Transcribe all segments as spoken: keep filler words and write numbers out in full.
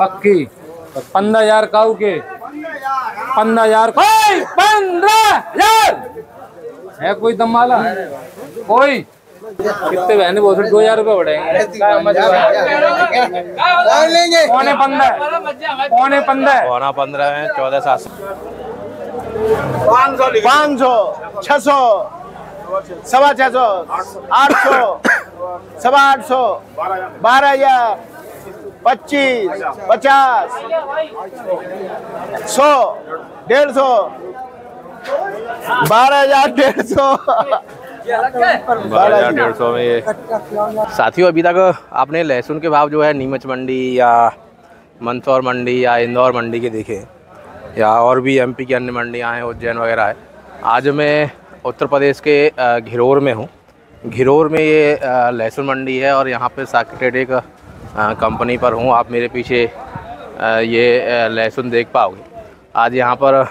पक्की पंद्रह हजार काऊ के पंद्रह हजार पंद्रह हजार है कोई दम वाला कोई कितने बहने बोल दो हजार रुपये बढ़ेंगे पौने पंद्रह पौने पंद्रह पौना पंद्रह है चौदह सात सौ पाँच सौ छह सौ सवा छह सौ आठ सौ सवा आठ सौ बारह हजार पच्चीस पचास सौ डेढ़ सौ बारह हजार डेढ़ सौ बारह हजार डेढ़ सौ में ये साथियों अभी तक आपने लहसुन के भाव जो है नीमच मंडी या मंदसौर मंडी या इंदौर मंडी के देखे या और भी एमपी की अन्य मंडियाँ हैं उज्जैन वगैरह है। आज मैं उत्तर प्रदेश के घिरौर में हूँ। घिरौर में ये लहसुन मंडी है और यहाँ पे साकेटेड एक कंपनी पर हूँ। आप मेरे पीछे ये लहसुन देख पाओगे। आज यहाँ पर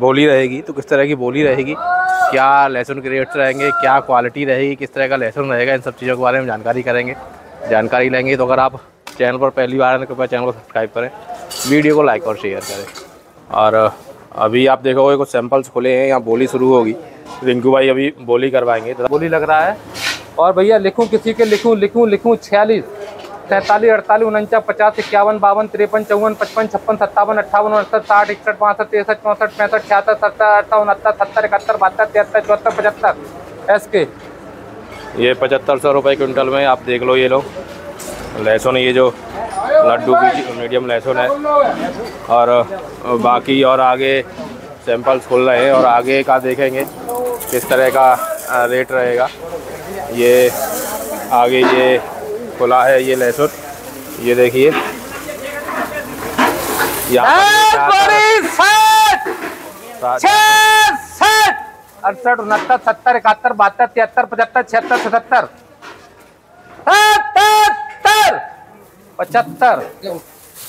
बोली रहेगी तो किस तरह की बोली रहेगी, क्या लहसुन के रेट्स रहेंगे, क्या क्वालिटी रहेगी, किस तरह का लहसुन रहेगा, इन सब चीज़ों के बारे में जानकारी करेंगे जानकारी लेंगे। तो अगर आप चैनल पर पहली बार आए तो कृपया चैनल को सब्सक्राइब करें, वीडियो को लाइक और शेयर करें। और अभी आप देखोगे कुछ सैंपल्स खुले हैं, यहाँ बोली शुरू होगी। रिंकू भाई अभी बोली करवाएंगे। तो बोली लग रहा है और भैया लिखूं किसी के लिखूं लिखूं लिखूं छियालीस सैंतालीस अड़तालीस उनचास पचास इक्यावन बावन तिरपन चौवन पचपन छप्पन सत्तावन अट्ठावन उनसठ साठ इकसठ बासठ तिरसठ चौंसठ पैंसठ छियासठ सत्तर अट्ठावन उनहत्तर सत्तर इकहत्तर बहत्तर तिहत्तर चौहत्तर पचहत्तर एस के ये पचहत्तर सौ रुपये क्विंटल में। आप देख लो ये लो लहसुन, ये जो लड्डू मीडियम लहसुन है और बाकी और आगे सैंपल्स खुल रहे हैं और आगे का देखेंगे किस तरह का रेट रहेगा। ये आगे ये खुला है ये लहसुन, ये देखिए अड़सठ उनहत्तर सत्तर इकहत्तर बहत्तर तिहत्तर पचहत्तर छिहत्तर सतहत्तर सतहत्तर पचहत्तर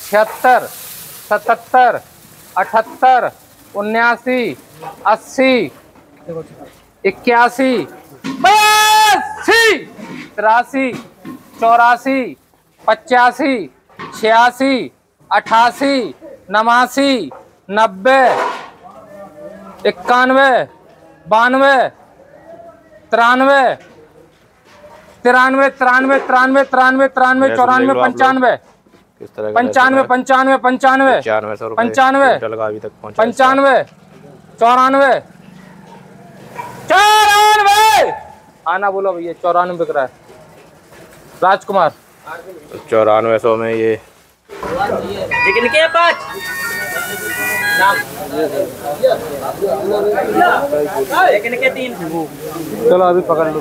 छिहत्तर सतहत्तर अठहत्तर उन्यासी अस्सी इक्यासी बयासी तिरासी चौरासी पचासी छियासी अठासी नवासी नब्बे इक्यानवे बानवे तिरानवे तिरानवे तिरानवे तिरानवे तिरानवे तिरानवे चौरानवे पंचानवे पंचानवे पंचानवे पंचानवे पंचानवे पंचानवे चौरानवे चौरानवे आना बोलो भैया चौरानवे बिक रहा है राजकुमार चौरानवे सौ में ये लेकिन क्या पाँच लेकिन क्या तीन चलो अभी पकड़ लो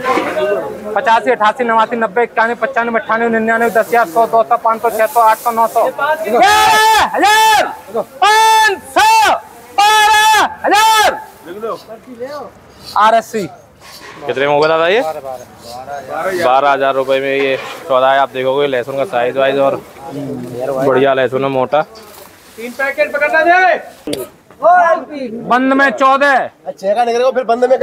पचासी अठासी नवासी नब्बे इक्यानवे पचानवे अट्ठानवे निन्यानवे दस हजार सौ दो सौ पाँच सौ छह सौ आठ सौ नौ सौ हजार पाँच सौ बारह हजार आर एस सी कितने में होगा दादा? ये बारह हजार रुपए में ये सौदा है। आप देखोगे लहसुन का साइज वाइज और बढ़िया लहसुन है मोटा। तीन पैकेट पकड़ना दे बंद में चौदह फिर बंद में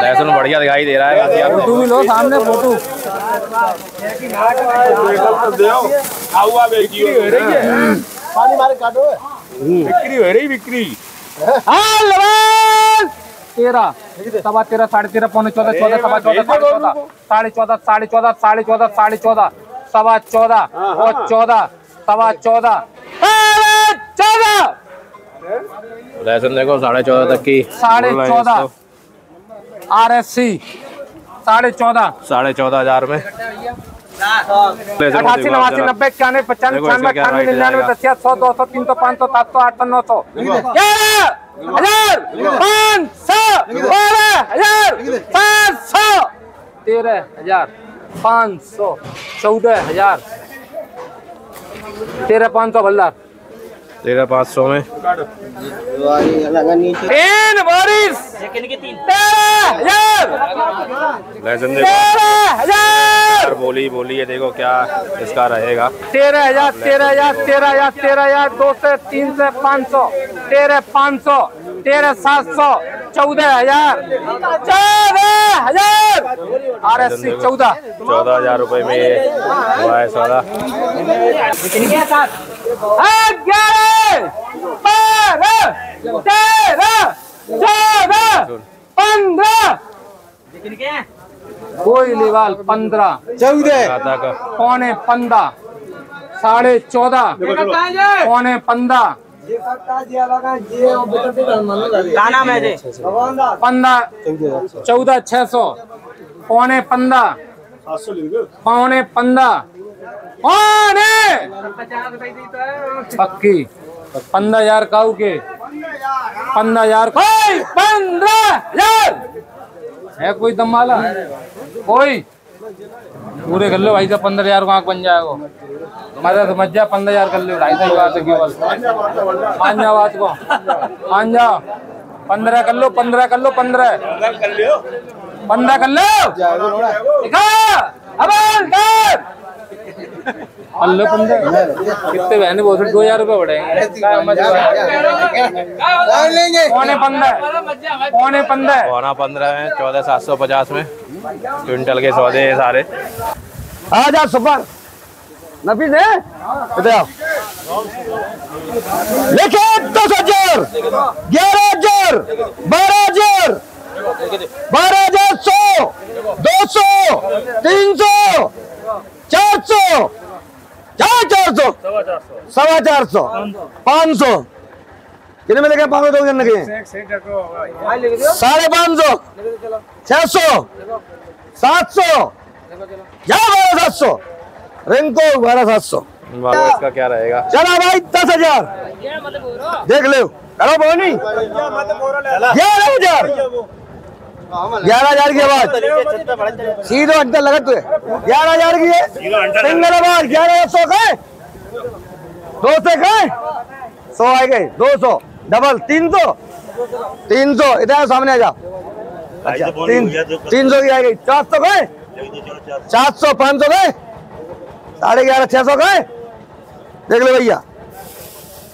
लहसुन बढ़िया दिखाई दे रहा है। फोटो भी लो सामने फोटो पानी मारे काटो बिक्री हो रही बिक्री तेरह सवा तेरह साढ़े तेरह पौने चौदह चौदह सवा चौदह साढ़े चौदह साढ़े चौदह साढ़े चौदह साढ़े चौदह सवा चौदह और चौदह सवा चौदह चौदह लहसुन देखो साढ़े चौदह तक की साढ़े चौदह आर एस सी साढ़े चौदह साढ़े चौदह हजार में अठासी नवासी नब्बे इक्यानवे पचानवे छियानवे अठानवे निन्यानवे दस हजार सौ दो सौ तीन सौ पाँच सौ सात सौ आठ सौ नौ सौ हजार पाँच सौ बारह हजार पाँच सौ तेरह हजार पाँच सौ चौदह हजार तेरह पाँच सौ भल्ला तेरह पाँच सौ में तीन बारिश तेरह हजार बोली बोली है। देखो क्या इसका रहेगा तेरह हजार तेरह हजार तेरह हजार तेरह हजार दो से तीन से पाँच सौ तेरह पाँच सौ तेरह सात सौ चौदह हजार चौदह हजार आर एस सी चौदह चौदह हजार रूपए में ये सौदा पंद्रह कोई लेवाल पंद्रह चौदह पौने पंद्रह साढ़े चौदह पौने पंद्रह पंद्रह चौदह छह सौ पौने पंद्रह पौने पंद्रह पौने पक्की पंद्रह हजार काऊ के पंद्रह हजार कोई पंद्रह हजार है कोई दम वाला कोई पूरे कर लो भाई साहब पंद्रह हजार को आंख बन जाएगा मजा समझ जा पंद्रह हजार कर लो ढाई सौ को मान जाओ पंद्रह कर लो पंद्रह कर लो पंद्रह पंद्रह कर लो अल्लो पंद्रह कितने बहने बहुत दो हजार रूपये बढ़ेंगे पौने पंद्रह पौने पंद्रह पौना पंद्रह में चौदह सात सौ पचास में क्विंटल के सौदे सारे आ जा सुपर नफीस है लेके दस हजार ग्यारह हजार बारह हजार बारह हजार सौ दो सौ तीन सौ चार सौ चार चार सौ सवा चार सौ पाँच सौ कितने में लेके पाँच सौ दो साढ़े पाँच सौ छह सौ सात सौ या बारह सात सौ रिंको बारह सात सौ इसका क्या रहेगा चला भाई दस हजार देख ले करो बोनी ग्यारह हजार ग्यारह हजार की आवाज सीधो अंडा लगा तुझे ग्यारह हजार की है सिंगल आवाज ग्यारह हजार सौ गए दो सौ गए सौ आ गए दो सौ डबल तीन सौ तीन सौ इधर सामने आ जा तीन सौ की आ गई चार सौ गए चार सौ पाँच सौ गए साढ़े ग्यारह छह सौ गए देख लो भैया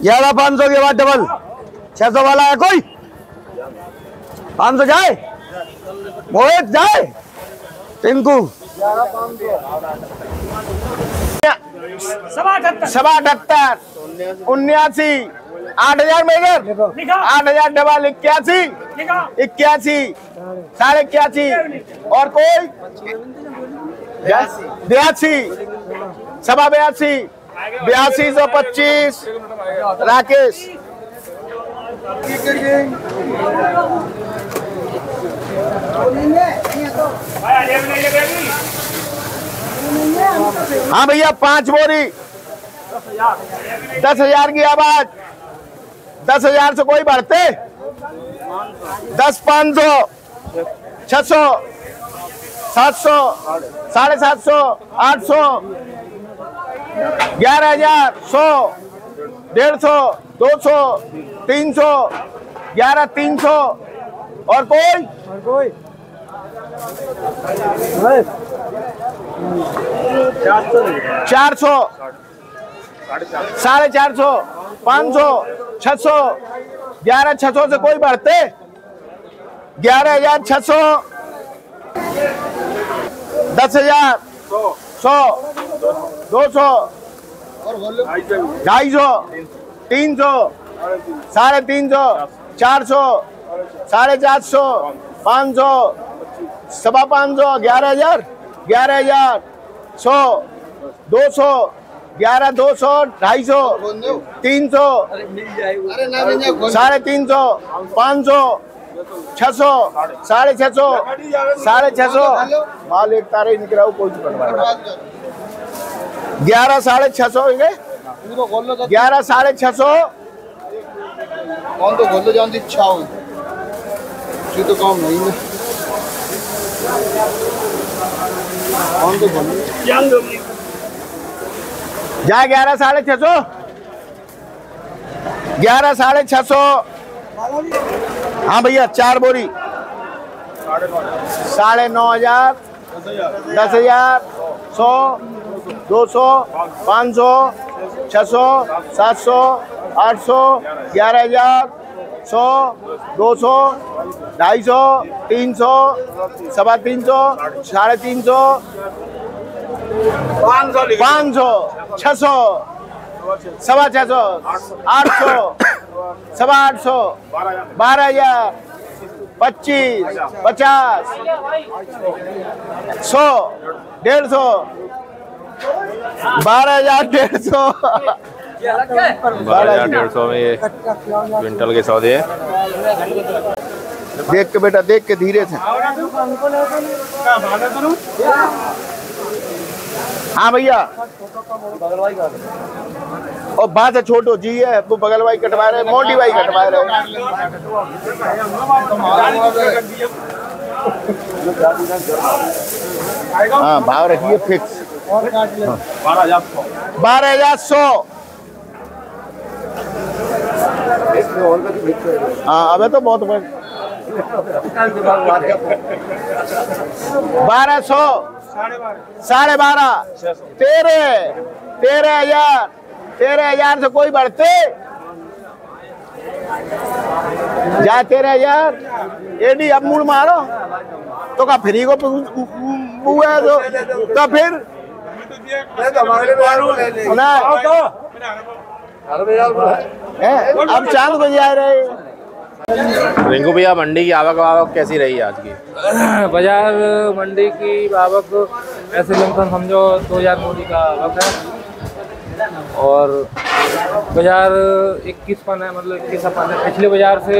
ग्यारह पाँच सौ के बाद डबल छह सौ वाला है कोई पाँच सौ जाए मोहित जाए टिंकू सवा अठहत्तर उन्यासी आठ हजार में इधर आठ हजार डबल इक्यासी इक्यासी साढ़े इक्यासी और कोई बयासी सवा बयासी बयासी सौ पच्चीस राकेश हाँ भैया पांच बोरी दस हजार की आवाज दस हजार से कोई बढ़ते दस पाँच सौ छह सौ सात सौ साढ़े सात सौ आठ सौ ग्यारह हजार सौ डेढ़ सौ दो सौ तीन सौ ग्यारह तीन सौ और कोई और कोई चार सौ साढ़े चार सौ पाँच सौ छह सौ ग्यारह छह सौ से कोई बढ़ते ग्यारह हजार छह सौ दस हजार सौ दो सौ ढाई सौ तीन सौ साढ़े तीन सौ चार सौ साढ़े चार सौ पाँच सौ सवा पाँच सौ ग्यारह हजार ग्यारह हजार सौ दो सौ ग्यारह दो सौ ढाई सौ तीन सौ साढ़े तीन सौ पाँच सौ छह सौ साढ़े छह सौ साढ़े छह सौ माल एक तारे निकला ग्यारह साढ़े छह सौ ग्यारह साढ़े छह सौ जाए ग्यारह साढ़े छह सौ ग्यारह साढ़े छह सौ हाँ भैया चार बोरी साढ़े नौ हजार दस हजार सौ दो सौ पाँच सौ छह सौ सात सौ आठ सौ ग्यारह हजार सौ दो सौ ढाई सौ, तीन सौ, सवा तीन सौ, साढ़े तीन सौ, पाँच सौ, छः सौ, सवा छः सौ, आठ सौ, सवा आठ सौ, बारह हजार, पच्चीस, पचास, सौ, डेढ़ सौ, बारह हजार डेढ़ सौ, बारह हजार डेढ़ सौ में ये क्विंटल के सौदे है। देख के बेटा, देख के धीरे से। हाँ भैया, और बात है छोटो जी है, वो बगल वाई कटवा रहे, मोटी वाई कटवा रहे। हाँ भाव रखिए फिक्स बारह हजार सौ। हाँ अबे तो बहुत बारह सौ, साढ़े बारह, तेरह, तेरह हजार, तेरह हजार से कोई बढ़ते जा, तेरह हजार एडी। अब मूड मारो तो का फ्री को हुआ तो तो फिर अब चांद बजे आ रहे। रिंकू भैया, मंडी की आवक वावक कैसी रही आज की? बाजार मंडी की आवक ऐसे लमसम समझो दो हजार बोरी का आवक है, और बाजार इक्कीस पन है, मतलब इक्कीस पन है। पिछले बाजार से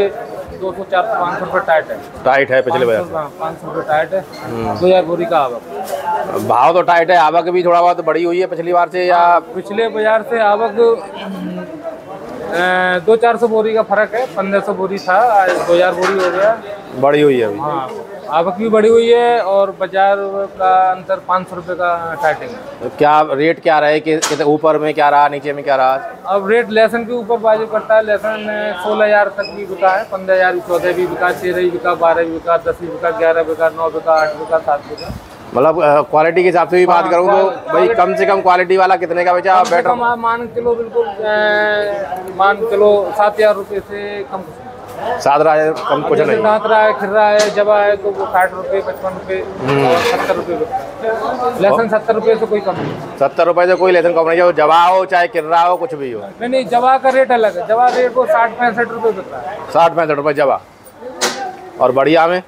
दो सौ चार सौ पाँच सौ रुपये टाइट है, टाइट है पिछले बाजार पाँच सौ रुपये टाइट है, दो हजार बोरी का आवक। भाव तो टाइट है, आवक भी थोड़ा बहुत बड़ी हुई है पिछली बार से, या पिछले बाजार से आवक दो चार सौ बोरी का फर्क है। पंद्रह सौ बोरी था, आज दो हजार बोरी हो गया, बड़ी हुई है अभी। हाँ आवक भी बड़ी हुई है, और बाजार का अंतर पाँच सौ रुपये का स्टार्टिंग है। तो क्या रेट क्या रहे कि ऊपर में क्या रहा, नीचे में क्या रहा? अब रेट लहसुन के ऊपर बाजू करता है। लहसुन सोलह हजार तक भी बिका है, पंद्रह हजार भी, चौदह भी बिका, तेरह भी बिका, बारह भी बिका, दस भी बिका, ग्यारह बिका, नौ बिका, आठ बिका, सात बिका। मतलब क्वालिटी के हिसाब से भी बात करूँ तो भाई कम से कम क्वालिटी वाला कितने का बेचा? बेटर मान किलो, बिल्कुल मान किलो सात हजार रुपये से कम, सात रहा है कम कुछ नहीं, सात रहा है, खिर रहा है, जब आए तो वो साठ रुपये, पचपन रुपये, सत्तर रुपये, लहसुन सत्तर रुपये से कोई कम नहीं, सत्तर रुपये से कोई लहसुन कम नहीं हो, जवा हो चाहे किर्रा हो कुछ भी हो। नहीं नहीं, जवा का रेट अलग है, जवा रेट वो साठ पैंसठ रुपये बिक रहा है, साठ पैंसठ रुपये जवा। और बढ़िया में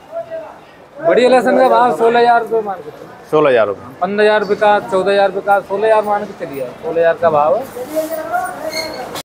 बड़ी लहसन का भाव सोलह हजार रुपये मान के, सोलह हजार रुपये, पंद्रह हजार बिका, चौदह हजार बिका, सोलह हजार मान के चलिए, सोलह हजार का भाव है।